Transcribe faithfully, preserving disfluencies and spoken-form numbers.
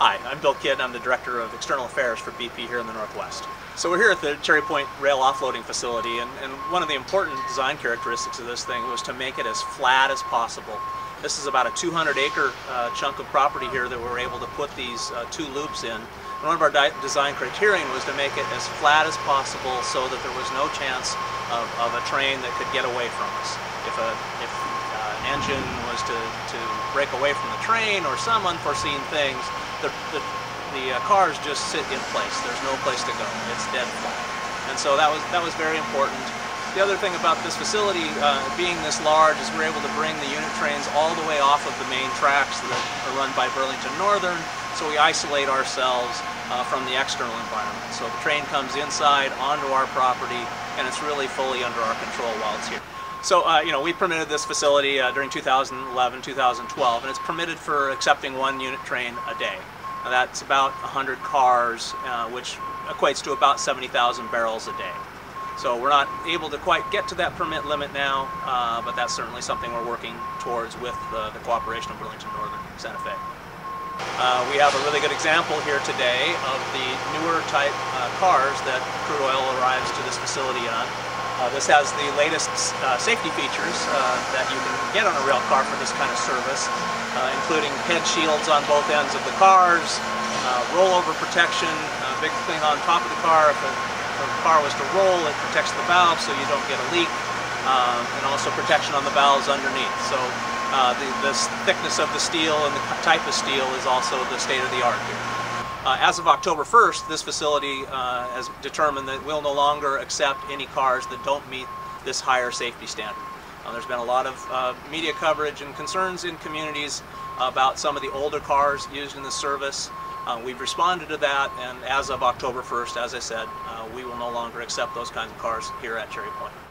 Hi, I'm Bill Kidd. I'm the Director of External Affairs for B P here in the Northwest. So we're here at the Cherry Point Rail Offloading Facility, and, and one of the important design characteristics of this thing was to make it as flat as possible. This is about a two hundred acre uh, chunk of property here that we were able to put these uh, two loops in. And one of our design criterion was to make it as flat as possible so that there was no chance of, of a train that could get away from us. If a, if uh, an engine was to, to break away from the train or some unforeseen things, The, the, the uh, cars just sit in place. There's no place to go. It's dead flat. And so that was, that was very important. The other thing about this facility uh, being this large is we're able to bring the unit trains all the way off of the main tracks that are run by Burlington Northern, so we isolate ourselves uh, from the external environment. So the train comes inside onto our property, and it's really fully under our control while it's here. So, uh, you know, we permitted this facility uh, during two thousand eleven, two thousand twelve, and it's permitted for accepting one unit train a day. Now, that's about one hundred cars, uh, which equates to about seventy thousand barrels a day. So we're not able to quite get to that permit limit now, uh, but that's certainly something we're working towards with the, the cooperation of Burlington Northern Santa Fe. Uh, we have a really good example here today of the newer type uh, cars that crude oil arrives to this facility on. Uh, this has the latest uh, safety features uh, that you can get on a rail car for this kind of service, uh, including head shields on both ends of the cars, uh, rollover protection, a big thing on top of the car. If a, if a car was to roll, it protects the valve so you don't get a leak, um, and also protection on the valves underneath. So uh, the this thickness of the steel and the type of steel is also the state of the art here. Uh, as of October first, this facility uh, has determined that we'll no longer accept any cars that don't meet this higher safety standard. Uh, there's been a lot of uh, media coverage and concerns in communities about some of the older cars used in the service. Uh, we've responded to that, and as of October first, as I said, uh, we will no longer accept those kinds of cars here at Cherry Point.